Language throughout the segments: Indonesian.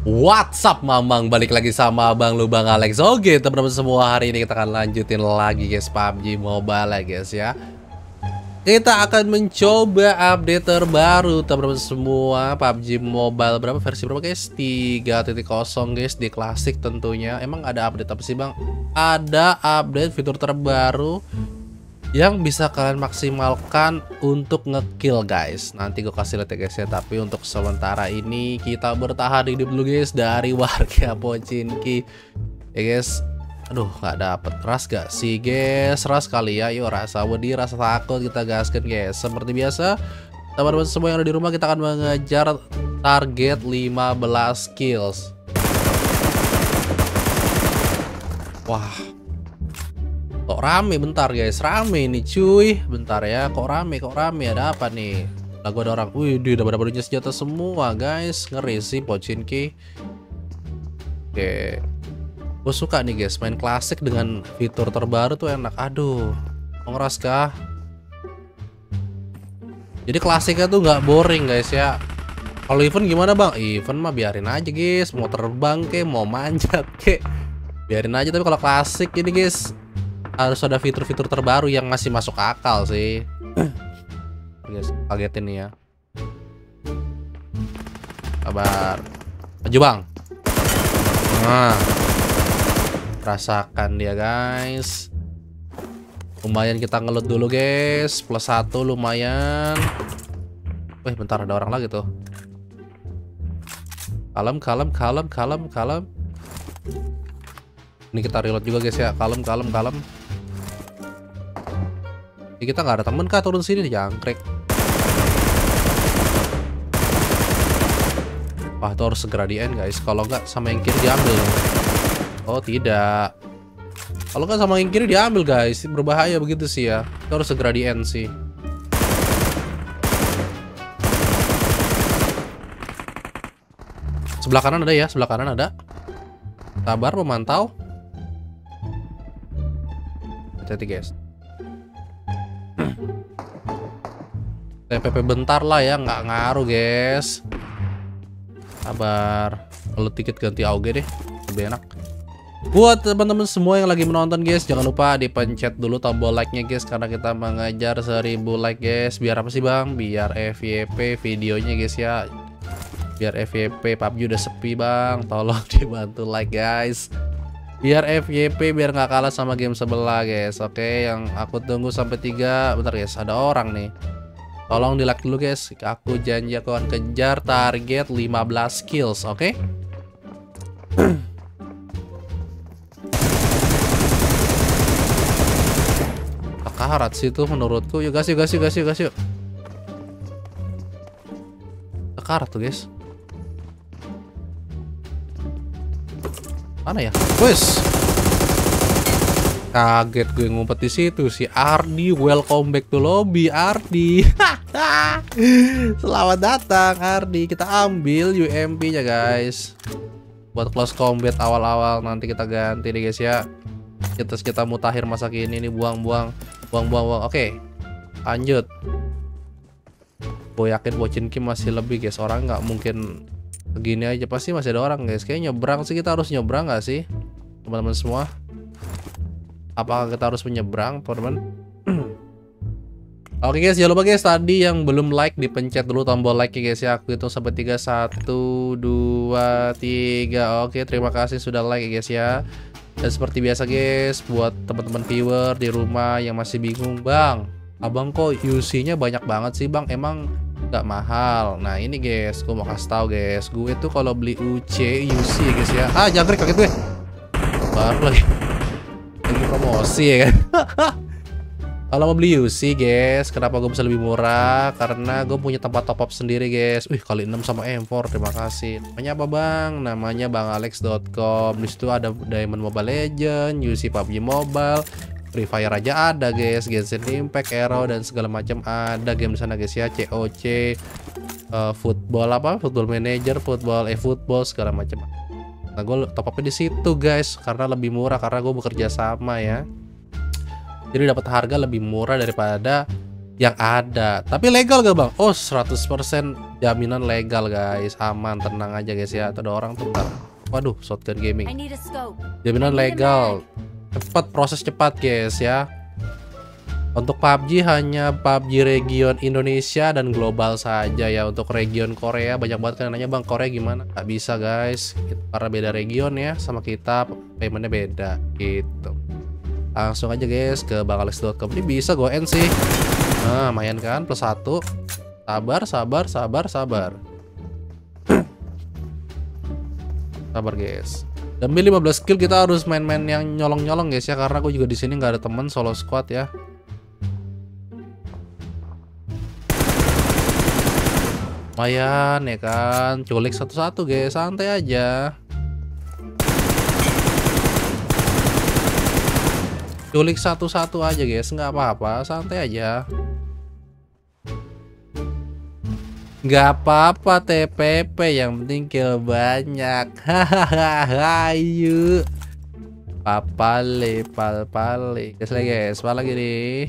What's up, Mamang? Balik lagi sama Abang lu, Bang Alex. Oke, teman-teman semua, hari ini kita akan lanjutin lagi guys PUBG Mobile ya guys ya. Kita akan mencoba update terbaru teman-teman semua, PUBG Mobile versi berapa guys? 3.0 guys, di klasik tentunya. Emang ada update apa sih Bang? Ada update fitur terbaru yang bisa kalian maksimalkan untuk ngekill guys. Nanti gue kasih lihat ya guys ya. Tapi untuk sementara ini kita bertahan hidup dulu guys dari warga Pochinki ya guys. Aduh, nggak dapet ras gak sih guys? Ras kali ya. Yuk, rasa wedi, rasa takut kita gaskan guys. Seperti biasa teman-teman semua yang ada di rumah, kita akan mengejar target 15 kills. Wah, kok rame bentar guys, rame nih cuy. Bentar ya, kok rame ada apa nih? Lah, gua ada orang. Wih, udah pada senjata semua guys. Ngeri sih Pochinki. Oke. Gue suka nih guys, main klasik dengan fitur terbaru tuh enak. Aduh, ngeras kah? Jadi klasiknya tuh nggak boring guys ya. Kalau event gimana Bang? Event mah biarin aja guys, mau terbang kek, mau manjat kek, biarin aja. Tapi kalau klasik ini guys harus ada fitur-fitur terbaru yang masih masuk akal sih. Guys, kagetin nih ya. Kabar. Maju Bang. Nah. Rasakan dia guys. Lumayan kita ngelut dulu guys. Plus 1 lumayan. Wih, bentar ada orang lagi tuh. Kalem. Ini kita reload juga guys ya. Kalem. Ini kita nggak ada temen kah turun sini nih, jangkrik. Wah, itu harus segera di-end guys. Kalau nggak sama yang kiri diambil. Oh tidak. Kalau nggak sama yang kiri diambil guys, berbahaya begitu sih ya. Itu harus segera di-end sih. Sebelah kanan ada ya, sebelah kanan ada. Sabar memantau. Hati-hati guys. TPP bentar lah ya, nggak ngaruh guys. Sabar. Kalau tiket ganti AUG deh, lebih enak. Buat teman-teman semua yang lagi menonton guys, jangan lupa dipencet dulu tombol like-nya guys, karena kita mengejar 1000 like guys. Biar apa sih Bang? Biar FYP videonya guys ya. Biar FYP PUBG udah sepi Bang. Tolong dibantu like guys. Biar FYP, biar nggak kalah sama game sebelah guys. Oke, yang aku tunggu sampai 3. Bentar guys, ada orang nih. Tolong di like dulu guys. Aku janji aku akan kejar target 15 kills. Oke. Karat sih itu menurutku. Yuk guys. Karat tuh guys. Mana ya? Wes. Kaget gue ngumpet di situ si Ardi. Welcome back to lobby Ardi. Selamat datang Ardi. Kita ambil UMP-nya guys. Buat close combat awal-awal nanti kita ganti nih guys ya. Kita mutakhir masa kini nih, buang-buang. Oke. Lanjut. Gue yakin Pochinki masih lebih guys. Orang nggak mungkin begini aja, pasti masih ada orang guys. Kayaknya nyebrang sih, kita harus nyebrang gak sih teman-teman semua? Apakah kita harus menyebrang teman-teman? Oke guys, jangan lupa guys, tadi yang belum like dipencet dulu tombol like ya guys ya. Aku hitung sampai 3. 1, 2, 3. Oke, terima kasih sudah like ya guys ya. Dan seperti biasa guys, buat teman-teman viewer di rumah yang masih bingung, Bang, abang kok UC-nya banyak banget sih Bang, emang nggak mahal? Nah ini guys, gue mau kasih tahu guys, gue tuh kalau beli UC ya guys ya. Ah, jangkrik, kaget gue. Baru lagi promosi ya kan. Kalau mau beli UC guys, kenapa gue bisa lebih murah? Karena gue punya tempat top up sendiri guys. Wih, kali 6 sama M4, terima kasih. Namanya apa Bang? Namanya bangalex.com. Di situ ada Diamond Mobile Legends, UC PUBG Mobile, Free Fire aja ada guys, Genshin Impact, Arrow dan segala macam ada game di sana guys ya. COC, Football Manager, football segala macam. Nah, gue top up-nya di situ guys karena lebih murah, karena gue bekerja sama ya. Jadi dapat harga lebih murah daripada yang ada. Tapi legal gak bang? Oh 100% jaminan legal guys, aman, tenang aja guys ya. Atau ada orang tuh bentar. Waduh, shotgun gaming. Jaminan legal, cepat, proses cepat guys ya. Untuk PUBG hanya PUBG region Indonesia dan global saja ya. Untuk region Korea banyak banget kan nanya bang Korea gimana? Gak bisa guys, karena beda region ya sama kita, paymentnya beda gitu. Langsung aja guys ke bangalex.com. Ini bisa gue end sih. Nah lumayan kan, plus 1. Sabar sabar sabar sabar sabar guys. Demi 15 kill kita harus main-main yang nyolong-nyolong guys ya. Karena gue juga di sini nggak ada temen, solo squad ya. Lumayan ya kan, culik satu-satu guys, santai aja. Culik satu-satu aja guys, nggak apa-apa, santai aja. Nggak apa-apa TPP, yang penting kill banyak. Hahaha, yuk. Papale, papale. Guys lagi guys, apa lagi nih?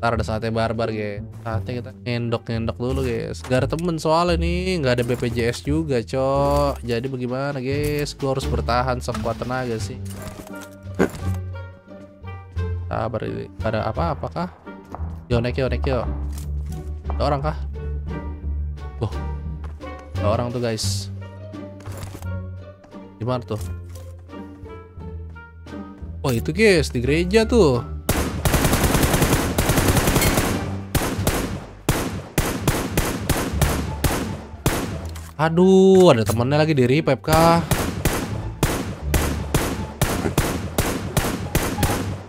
Ntar ada sate barbar guys. Saatnya kita ngendok-ngendok dulu guys. Gak ada temen soalnya nih, nggak ada BPJS juga cok. Jadi bagaimana guys, gue harus bertahan sekuat tenaga sih. Sabar ini. Ada apa? Apakah? Yo naik yo naik yo. Ada orang kah? Loh. Ada orang tuh guys. Di mana tuh? Oh itu guys di gereja tuh. Aduh ada temennya lagi di revive kah?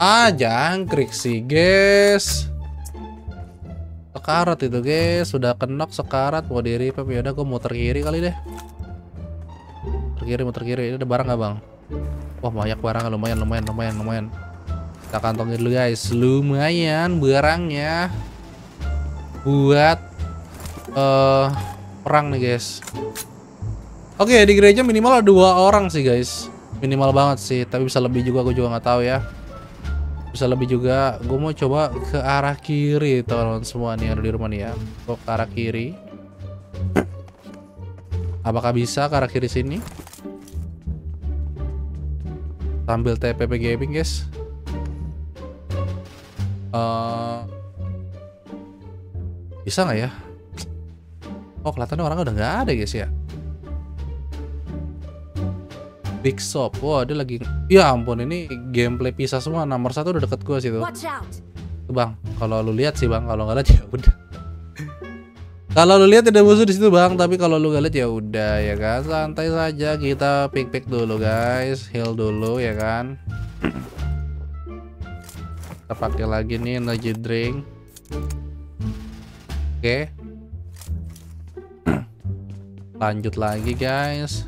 Ah, jangkrik sih, guys. Sekarat itu, guys. Sudah kenok sekarat. Mau diri, Pep. Yaudah, gue muter kiri kali deh. Muter kiri, muter kiri. Ini ada barang nggak, bang? Wah, banyak barang. Lumayan, lumayan, lumayan, lumayan. Kita kantongin dulu, guys. Lumayan barangnya. Buat perang nih, guys. Oke, di gereja minimal ada 2 orang sih, guys. Minimal banget sih. Tapi bisa lebih juga. Gue juga nggak tahu ya. Bisa lebih juga. Gue mau coba ke arah kiri teman-teman semua nih yang ada di rumah nih ya. Gue ke arah kiri. Apakah bisa ke arah kiri sini? Sambil TPP gaming guys. Bisa nggak ya? Oh kelihatannya orang udah nggak ada guys ya. Big Shop, wah dia lagi, ya ampun ini gameplay pisah semua, nomor 1 udah deket gue sih tuh. Bang, kalau lu lihat sih bang, kalau nggak lihat ya udah. Kalau lu lihat ada musuh di situ bang, tapi kalau lu nggak lihat ya udah ya kan, santai saja kita pick dulu guys, heal dulu ya kan. Kita pakai lagi nih energy drink. Oke, lanjut lagi guys.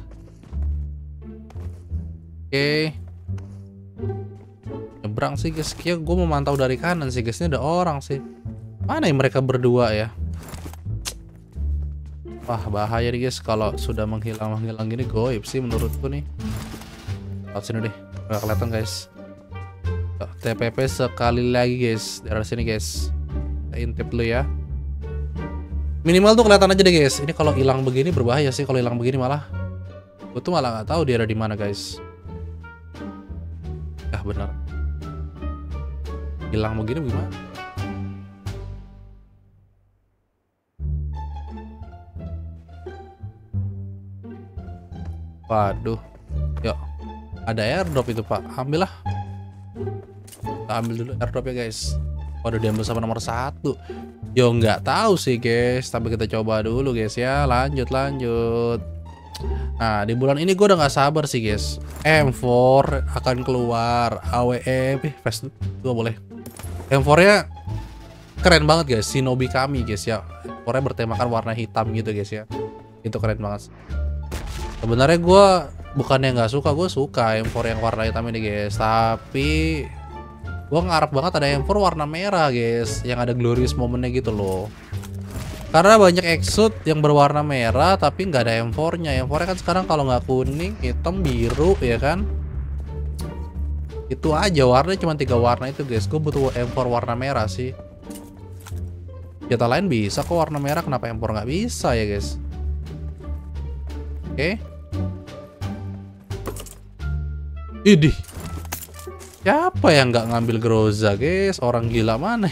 Oke, nyebrang sih guys. Kayaknya gue memantau dari kanan sih guys. Ini ada orang sih. Mana yang mereka berdua ya? Wah bahaya nih guys. Kalau sudah menghilang gini goib sih menurutku nih. Lihat sini deh. Nggak kelihatan guys. TPP sekali lagi guys. Dari sini guys. Kita intip dulu ya. Minimal tuh kelihatan aja deh guys. Ini kalau hilang begini berbahaya sih. Kalau hilang begini malah. Gue tuh malah nggak tahu dia ada di mana guys. Ah benar. Hilang begini gimana? Waduh. Yuk. Ada airdrop itu, Pak. Ambillah. Kita ambil dulu airdrop ya, guys. Waduh, diambil sama nomor 1. Yo nggak tahu sih, guys. Tapi kita coba dulu, guys ya. Lanjut, lanjut. Nah di bulan ini gue udah gak sabar sih guys. M4 akan keluar, AWM, fast gue boleh. M4 nya keren banget guys, Shinobi Kami guys ya. M4 nya bertemakan warna hitam gitu guys ya. Itu keren banget. Sebenarnya gue bukannya gak suka, gue suka M4 yang warna hitam ini guys. Tapi gue ngarep banget ada M4 warna merah guys, yang ada glorious momennya gitu loh. Karena banyak exotic yang berwarna merah tapi nggak ada M4-nya. M4-nya kan sekarang kalau nggak kuning, hitam, biru ya kan. Itu aja warnanya cuma 3 warna itu guys. Gue butuh M4 warna merah sih. Senjata lain bisa kok warna merah, kenapa empor nggak bisa ya guys? Oke. Idih. Siapa yang nggak ngambil groza guys? Orang gila mana?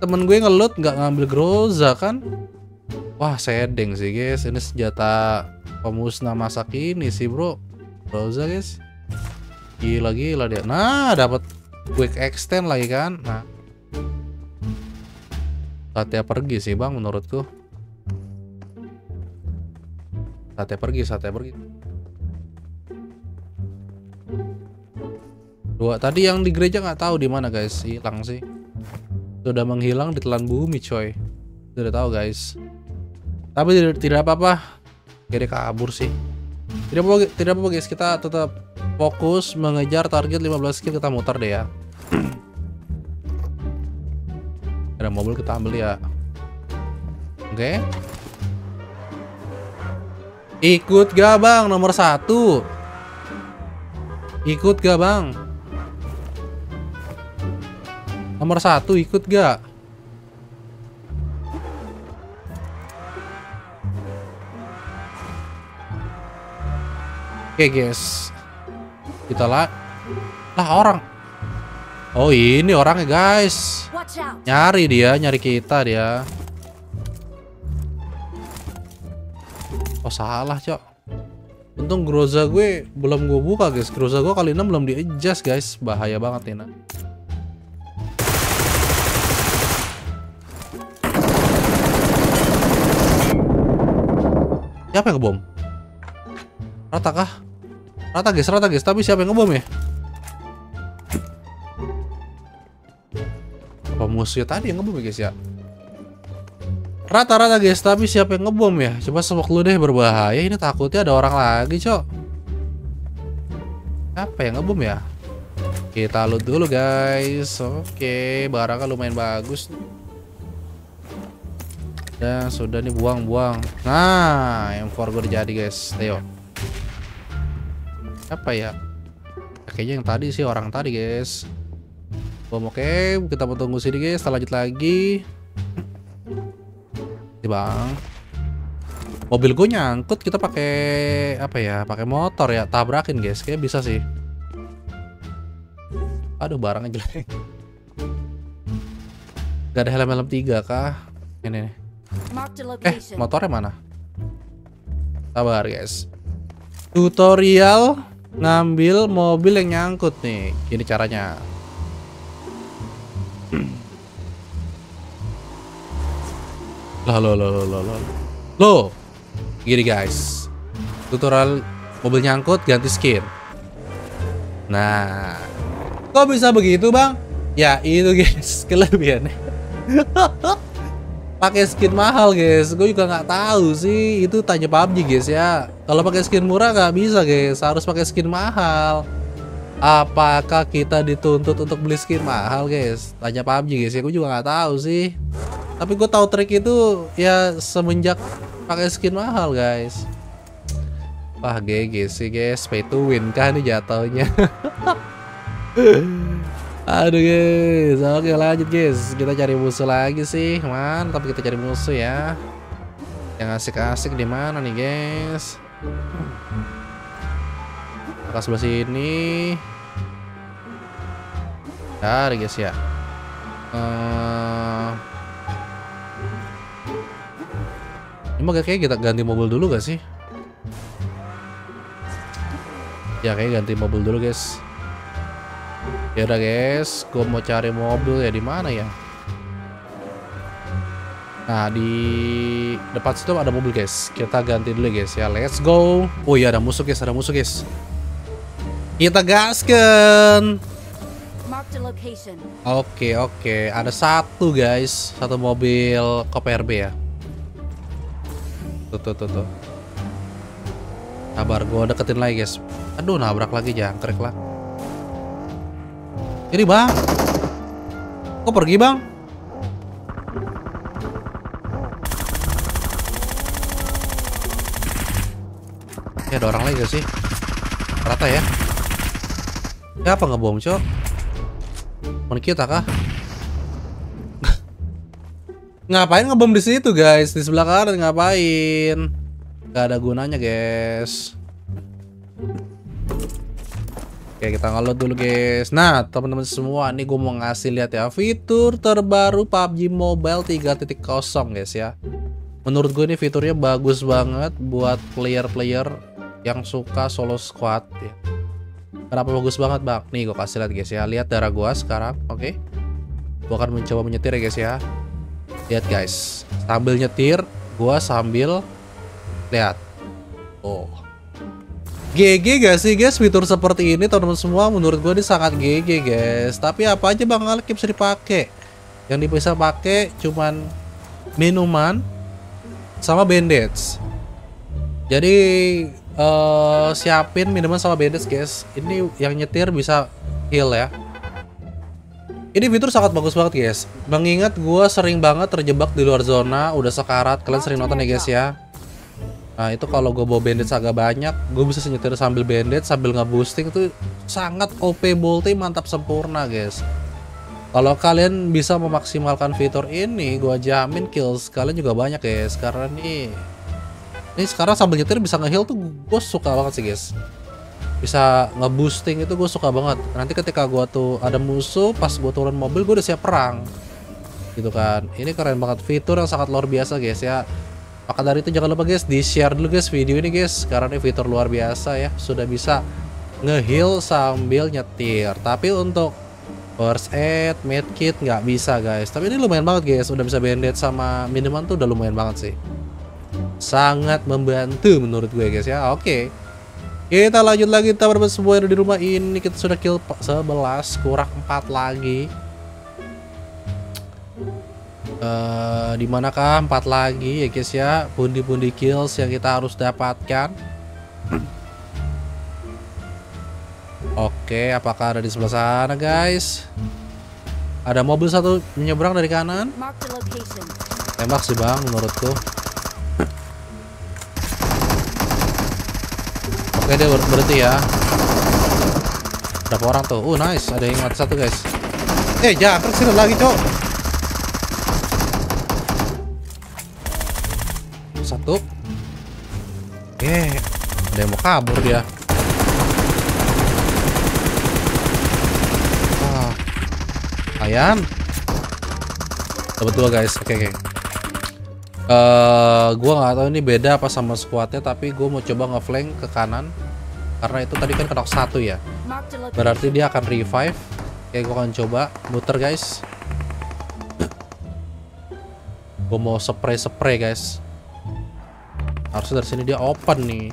Temen gue ngelut nggak ngambil groza kan? Wah sedeng sih guys. Ini senjata pemusnah masa kini sih bro. Groza guys. Gila-gila dia. Nah dapat quick extend lagi kan? Nah. Saatnya pergi sih bang menurutku. Saatnya pergi, saatnya pergi. Dua tadi yang di gereja nggak tahu di mana guys, hilang sih. Sudah menghilang di telan bumi coy. Sudah tahu guys. Tapi tidak apa-apa. Kira kabur sih. Tidak apa-apa guys, kita tetap fokus mengejar target 15 kill, kita mutar deh ya. Ada mobil kita ambil ya. Oke. Ikut gak bang nomor 1? Ikut gak bang? Nomor 1 ikut gak? Oke guys, kita lah orang. Oh ini orangnya guys. Nyari dia, nyari kita dia. Oh salah cok. Untung groza gue belum gue buka guys. Groza gue kali ini belum di adjust guys. Bahaya banget ini. Siapa yang ngebom? Rata kah? Rata guys, tapi siapa yang ngebom ya? Apa musuhnya tadi yang ngebom ya guys ya? Rata-rata guys, tapi siapa yang ngebom ya? Coba semok lu deh, berbahaya. Ini takutnya ada orang lagi cok. Apa yang ngebom ya? Kita loot dulu guys. Oke, barangnya lumayan bagus. Dan sudah nih buang-buang. Nah, M4 gue jadi guys. Ayo. Apa ya? Kayaknya yang tadi sih orang tadi guys. Bom oke, kita mau tunggu sini guys. Kita lanjut lagi. Di bang. Mobil gue nyangkut, kita pakai apa ya? Pakai motor ya. Tabrakin guys, kayak bisa sih. Aduh, barangnya jelek. Gak ada helm-helm 3 kah? Ini nih. Motornya mana? Sabar guys. Tutorial ngambil mobil yang nyangkut nih. Gini caranya. Loh. Gini guys. Tutorial mobil nyangkut ganti skin. Nah. Kok bisa begitu bang? Ya itu guys kelebihannya. Pakai skin mahal guys, gue juga nggak tahu sih, itu tanya PUBG guys ya. Kalau pakai skin murah nggak bisa guys, harus pakai skin mahal. Apakah kita dituntut untuk beli skin mahal guys? Tanya PUBG guys ya, gue juga nggak tahu sih. Tapi gue tahu trik itu ya semenjak pakai skin mahal guys. Wah GG sih guys, pay to win kah nih jatuhnya? Aduh guys, oke lanjut guys. Kita cari musuh lagi sih, mantap kita cari musuh ya. Yang asik-asik di mana nih guys? Ke sebelah sini. Cari guys ya. Ini kayaknya kita ganti mobil dulu gak sih? Ya kayaknya ganti mobil dulu guys. Ya udah guys, gue mau cari mobil ya, di mana ya? Nah di depan situ ada mobil guys, kita ganti dulu guys ya, let's go. Oh iya ada musuh guys, ada musuh guys. Kita gaskan. Oke oke, ada satu guys, satu mobil Kop RB ya. Tuh. Sabar, gue deketin lagi guys. Aduh nabrak lagi, jangkrik lah. Ini bang, kok pergi bang? Ya ada orang lagi gak sih? Rata ya? Siapa ngebom cok? Temen kita kah? Ngapain ngebom di situ, guys? Di sebelah kanan ngapain? Gak ada gunanya, guys. Oke, kita ngeload dulu, guys. Nah, teman-teman semua, nih gue mau ngasih lihat ya fitur terbaru PUBG Mobile 3.0, guys ya. Menurut gue ini fiturnya bagus banget buat player-player yang suka solo squad ya. Kenapa bagus banget, Bang? Nih gue kasih lihat, guys ya. Lihat darah gue sekarang, oke? Gue akan mencoba menyetir ya, guys ya. Lihat, guys. Sambil nyetir, gue sambil lihat. Oh. GG gak sih, guys, fitur seperti ini teman-teman semua? Menurut gue ini sangat GG, guys. Tapi apa aja Bang Alek bisa dipakai? Yang bisa pakai cuman minuman sama bandage. Jadi siapin minuman sama bandage, guys. Ini yang nyetir bisa heal ya. Ini fitur sangat bagus banget, guys. Mengingat gue sering banget terjebak di luar zona, udah sekarat. Kalian sering nonton ya, guys ya. Nah itu kalau gue bawa bandage agak banyak, gue bisa nyetir sambil bandage, sambil ngeboosting, itu sangat OP, bolte, mantap, sempurna, guys. Kalau kalian bisa memaksimalkan fitur ini, gue jamin kills kalian juga banyak, guys. Karena nih sekarang sambil nyetir bisa ngeheal tuh gue suka banget sih, guys. Bisa ngeboosting itu gue suka banget. Nanti ketika gue tuh ada musuh, pas gue turun mobil gue udah siap perang, gitu kan. Ini keren banget, fitur yang sangat luar biasa, guys ya. Maka dari itu jangan lupa, guys, di-share dulu, guys, video ini, guys. Karena ini fitur luar biasa ya. Sudah bisa ngeheal sambil nyetir. Tapi untuk first aid, medkit nggak bisa, guys. Tapi ini lumayan banget, guys. Udah bisa bandage sama minuman tuh udah lumayan banget sih. Sangat membantu menurut gue, guys ya. Oke. Kita lanjut lagi. Kita berbuat sebuah di rumah ini. Kita sudah kill 11. Kurang 4 lagi. Dimanakah 4 lagi ya, guys ya? Pundi-pundi kills yang kita harus dapatkan. Oke, apakah ada di sebelah sana, guys? Ada mobil satu menyeberang dari kanan. Tembak sih, Bang, menurutku. Oke, dia berhenti ya. Berapa orang tuh? Nice, ada yang mati satu, guys. Jangan kesini lagi, cok. Satu, ada yang mau kabur dia. Ayam, dapat 2, guys. Oke. Gue nggak tahu ini beda apa sama squadnya, tapi gue mau coba ngeflank ke kanan karena itu tadi kan knock 1 ya. Berarti dia akan revive. Oke, gue akan coba muter, guys. Gue mau spray, guys. Harusnya dari sini dia open nih.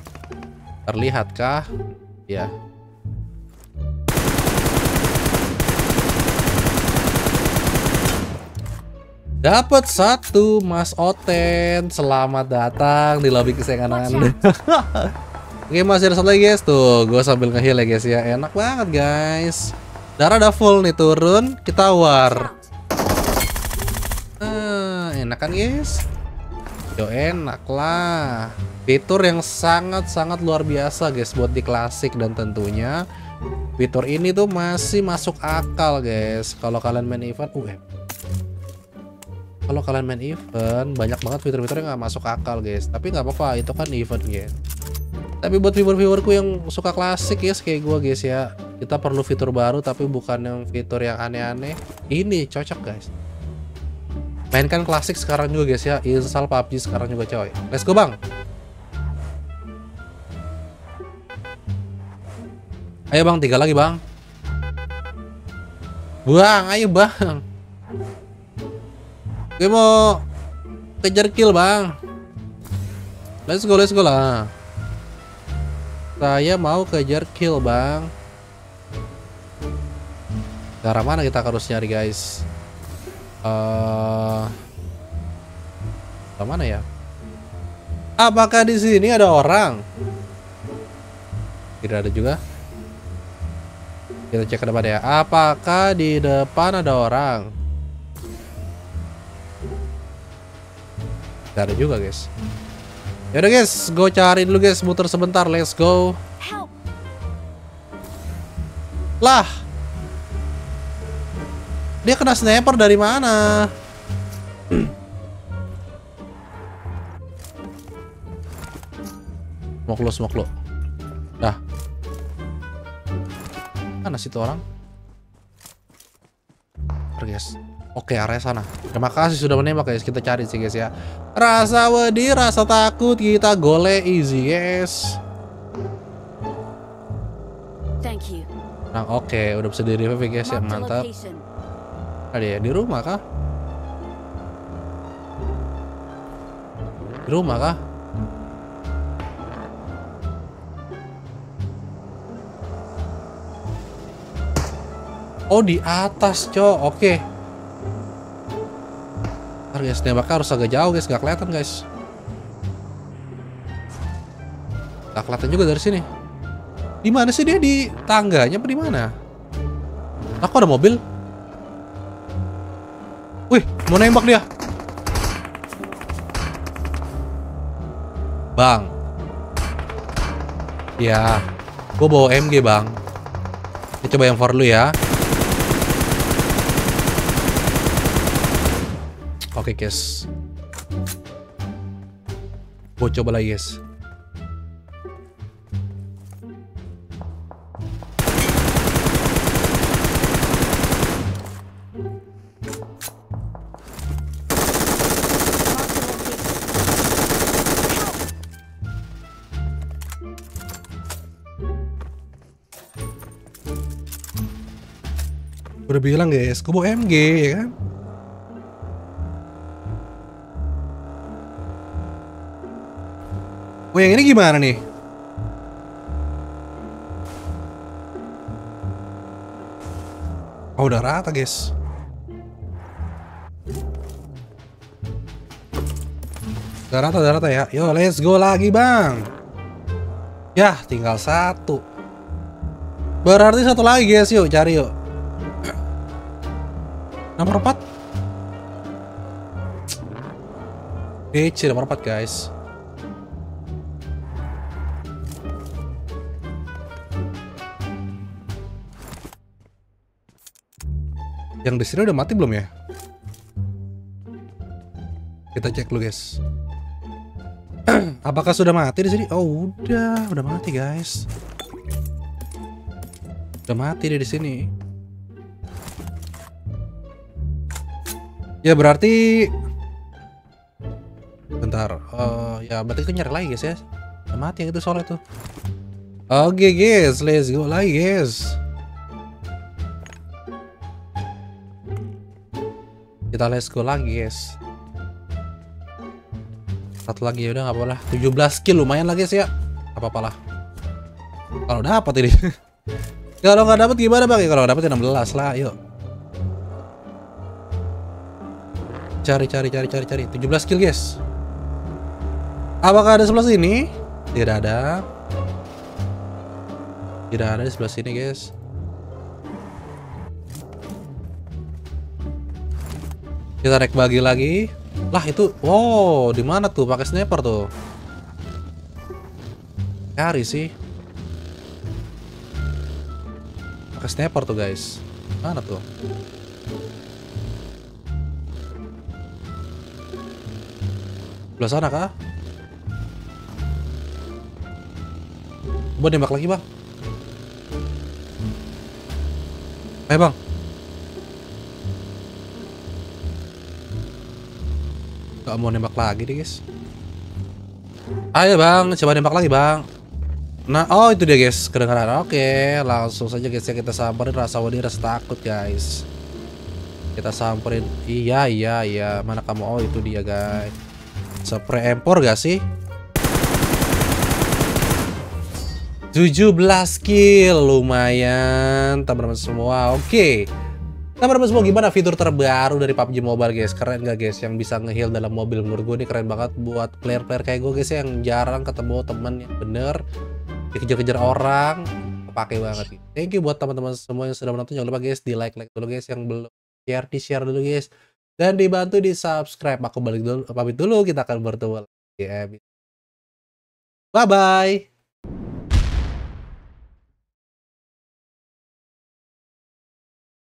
Terlihat kah? Ya. Dapat 1, Mas Oten. Selamat datang di lobby kesayangan Anda. Oke, masih ada satu lagi, guys. Tuh, gue sambil nge-heal ya, guys ya. Enak banget, guys. Darah udah full nih, turun. Kita war. Enak kan, guys? Yo, enak lah. Fitur yang sangat-sangat luar biasa, guys, buat di klasik. Dan tentunya fitur ini tuh masih masuk akal, guys. Kalau kalian main event banyak banget fitur-fitur yang gak masuk akal, guys. Tapi gak apa-apa, itu kan event, guys. Tapi buat viewer-viewerku yang suka klasik, guys, kayak gue, guys ya, kita perlu fitur baru, tapi bukan yang fitur yang aneh-aneh. Ini cocok, guys. Mainkan klasik sekarang juga, guys ya. Install PUBG sekarang juga, coy. Let's go, Bang. Ayo, Bang, 3 lagi, Bang. Bang, ayo, Bang. Gue mau kejar kill, Bang. Let's go lah. Saya mau kejar kill, Bang. Ke arah mana kita harus nyari, guys? Mana ya? Apakah di sini ada orang? Tidak ada juga. Kita cek ke depan ya. Apakah di depan ada orang? Tidak ada juga, guys. Yaudah, guys, gue cari dulu, guys. Muter sebentar. Let's go. Lah, dia kena sniper dari mana? Smoke lo. Dah. Mana situ orang? Guys. Oke, arah sana. Terima kasih sudah menembak, guys. Kita cari sih, guys, ya. Rasa wedi, rasa takut, kita gole easy, guys. Thank you. Nah, oke, udah bisa di revive, guys, ya. Mantap. Ada ya di rumah kah? Di rumah kah? Oh, di atas, cok. Oke. Ntar, guys, nembaknya harus agak jauh, guys. Gak kelihatan, guys. Gak kelihatan juga dari sini. Di mana sih dia? Di tangganya apa di mana? Aku ada mobil. Wih, mau nembak dia. Bang. Ya, gue bawa MG, Bang. Ini coba yang for lu ya. Oke, guys. Gue coba lagi, guys. Udah bilang, guys, gue bawa MG, ya kan? Oh, yang ini gimana nih? Oh, udah rata, guys. Udah rata ya. Yo, let's go lagi, Bang. Yah, tinggal satu. Berarti satu lagi, guys. Yuk, cari yuk. Nomor 4. DC nomor 4, guys. Yang di sini udah mati belum ya? Kita cek dulu, guys. Apakah sudah mati di sini? Oh, udah mati, guys. Udah mati dia di sini. Ya berarti bentar. Ya berarti kita nyari lagi, guys, ya. Udah mati yang itu soalnya tuh. Oke, guys, let's go lagi, guys. Kita let's go lagi, guys. Satu lagi, ya udah, nggak apa-apa lah. 17 kill lumayan lah, guys, ya. Apa-apalah kalau dapat ini. Kalau nggak dapat gimana, Bang? Kalau dapat 16 lah. Yuk, cari 17 kill, guys. Apakah ada sebelah sini? Tidak ada. Tidak ada di sebelah sini, guys. Kita rek bagi lagi. Lah itu, wow, di mana tuh pakai sniper tuh? Cari sih. Pakai sniper tuh, guys. Mana tuh? Belah sana kah? Coba nembak lagi, Bang. Ayo, Bang. Gak mau nembak lagi deh, guys. Ayo, Bang, coba nembak lagi, Bang. Nah, oh itu dia, guys, kedengaran. Oke, langsung saja, guys, ya, kita samperin rasa wedi, rasa takut, guys. Kita samperin. Iya. Mana kamu? Oh, itu dia, guys. Spray empor gak sih? 17 kill, lumayan, teman-teman semua. Oke. Nah, teman-teman semua, gimana fitur terbaru dari PUBG Mobile, guys? Keren gak, guys? Yang bisa ngeheal dalam mobil, menurut gue nih keren banget buat player-player kayak gue, guys, yang jarang ketemu temen yang bener dikejar-kejar orang. Kepake banget. Thank you buat teman-teman semua yang sudah menonton. Jangan lupa, guys, di like dulu, guys. Yang belum share, di share dulu, guys. Dan dibantu di subscribe. Aku balik dulu, pamit dulu. Kita akan bertemu lagi. Bye bye.